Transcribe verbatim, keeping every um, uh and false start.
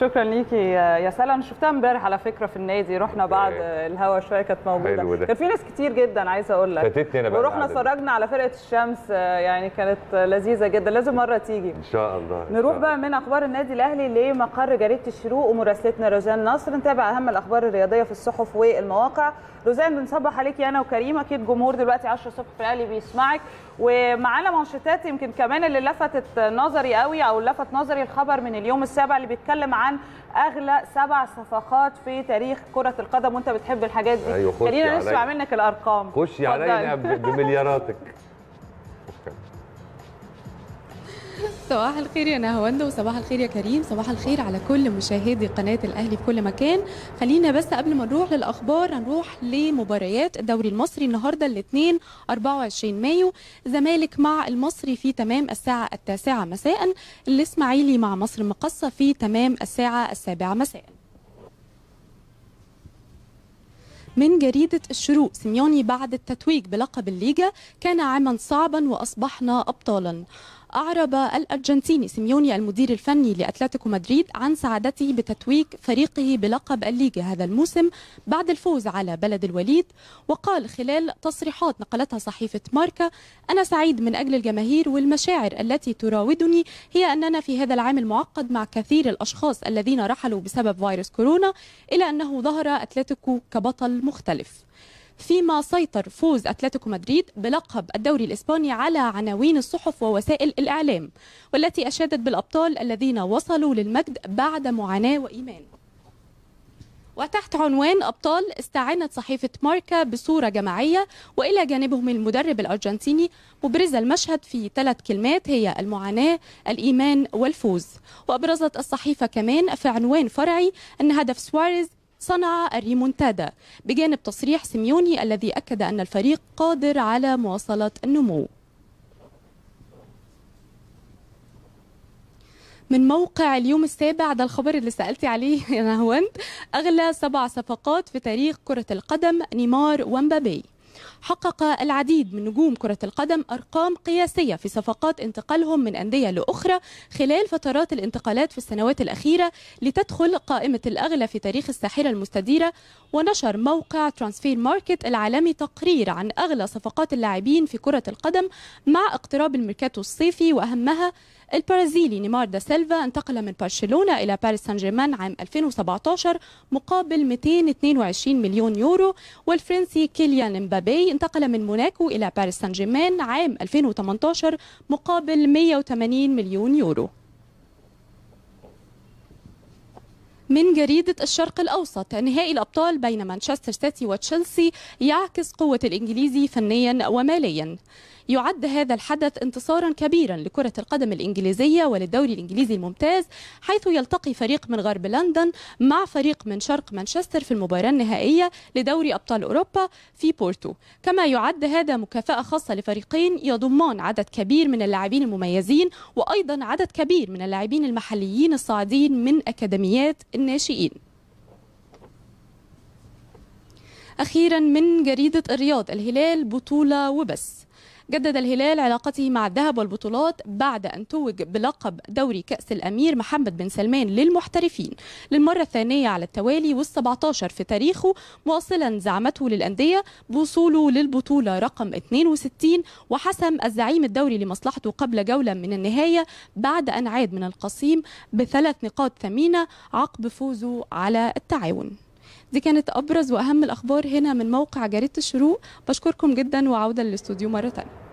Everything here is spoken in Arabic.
شكرا ليكي يا سلا. انا شفتها امبارح على فكره في النادي، رحنا بعد الهوا شويه، كانت موجوده، كان في ناس كتير جدا عايزه اقول لك، فاتتني انا بقى، ورحنا اتفرجنا على فرقه الشمس، يعني كانت لذيذه جدا، لازم مره تيجي ان شاء الله. نروح بقى من اخبار النادي الاهلي لمقر جريده الشروق ومراسلتنا روزان نصر، نتابع اهم الاخبار الرياضيه في الصحف والمواقع. روزان بنصبح عليكي انا وكريم، اكيد جمهور دلوقتي عشرة الصبح في الاهلي بيسمعك، ومعانا منشطات يمكن كمان اللي لفتت نظري قوي او لفت نظري الخبر من اليوم السابع اللي بيتكلم عن اغلى سبع صفقات في تاريخ كره القدم، وانت بتحب الحاجات دي. أيوة خلينا نسمع منك الارقام. خشي علينا بملياراتك. صباح الخير يا نهاوند، وصباح الخير يا كريم، صباح الخير على كل مشاهدي قناة الأهلي في كل مكان. خلينا بس قبل ما نروح للأخبار هنروح لمباريات الدوري المصري النهارده الاثنين أربعة وعشرين مايو، زمالك مع المصري في تمام الساعة التاسعة مساء، الإسماعيلي مع مصر المقصة في تمام الساعة السابعة مساء. من جريدة الشروق، سيميوني بعد التتويج بلقب الليجا كان عاما صعبا وأصبحنا أبطالا. أعرب الأرجنتيني سيميوني المدير الفني لأتلتيكو مدريد عن سعادته بتتويج فريقه بلقب الليجا هذا الموسم بعد الفوز على بلد الوليد، وقال خلال تصريحات نقلتها صحيفة ماركا: أنا سعيد من أجل الجماهير والمشاعر التي تراودني، هي أننا في هذا العام المعقد مع كثير الأشخاص الذين رحلوا بسبب فيروس كورونا، إلى أنه ظهر أتلتيكو كبطل مختلف. فيما سيطر فوز أتلتيكو مدريد بلقب الدوري الإسباني على عناوين الصحف ووسائل الإعلام، والتي أشادت بالأبطال الذين وصلوا للمجد بعد معاناة وإيمان. وتحت عنوان أبطال استعانت صحيفة ماركا بصورة جماعية وإلى جانبهم المدرب الأرجنتيني، مبرزة المشهد في ثلاث كلمات هي المعاناة، الإيمان، والفوز. وأبرزت الصحيفة كمان في عنوان فرعي أن هدف سواريز صنع الريمونتادا، بجانب تصريح سيميوني الذي أكد أن الفريق قادر على مواصلة النمو. من موقع اليوم السابع، ده الخبر اللي سألتي عليه يا نهاوند، أغلى سبع صفقات في تاريخ كرة القدم نيمار ومبابي. حقق العديد من نجوم كرة القدم أرقام قياسية في صفقات انتقالهم من أندية لأخرى خلال فترات الانتقالات في السنوات الأخيرة، لتدخل قائمة الأغلى في تاريخ الساحرة المستديرة. ونشر موقع ترانسفير ماركت العالمي تقرير عن أغلى صفقات اللاعبين في كرة القدم مع اقتراب الميركاتو الصيفي، وأهمها البرازيلي نيمار دا سيلفا، انتقل من برشلونة إلى باريس سان جيرمان عام ألفين وسبعة عشر مقابل مئتين واثنين وعشرين مليون يورو، والفرنسي كيليان مبابي انتقل من موناكو إلى باريس سان جيرمان عام ألفين وثمانية عشر مقابل مئة وثمانين مليون يورو. من جريدة الشرق الأوسط، نهائي الأبطال بين مانشستر سيتي وتشيلسي يعكس قوة الإنجليزي فنيا وماليا. يعد هذا الحدث انتصارا كبيرا لكرة القدم الإنجليزية وللدوري الإنجليزي الممتاز، حيث يلتقي فريق من غرب لندن مع فريق من شرق مانشستر في المباراة النهائية لدوري أبطال أوروبا في بورتو. كما يعد هذا مكافأة خاصة لفريقين يضمان عدد كبير من اللاعبين المميزين، وأيضا عدد كبير من اللاعبين المحليين الصاعدين من أكاديميات الناشئين. أخيرا من جريدة الرياض، الهلال بطولة وبس. جدد الهلال علاقته مع الذهب والبطولات بعد أن توج بلقب دوري كأس الأمير محمد بن سلمان للمحترفين للمرة الثانية على التوالي والسبعة عشر في تاريخه، واصلا زعمته للأندية بوصوله للبطولة رقم اثنين وستين، وحسم الزعيم الدوري لمصلحته قبل جولة من النهاية بعد أن عاد من القصيم بثلاث نقاط ثمينة عقب فوزه على التعاون. دي كانت أبرز وأهم الأخبار هنا من موقع جريدة الشروق، بشكركم جدا وعودة للاستوديو مرة ثانية.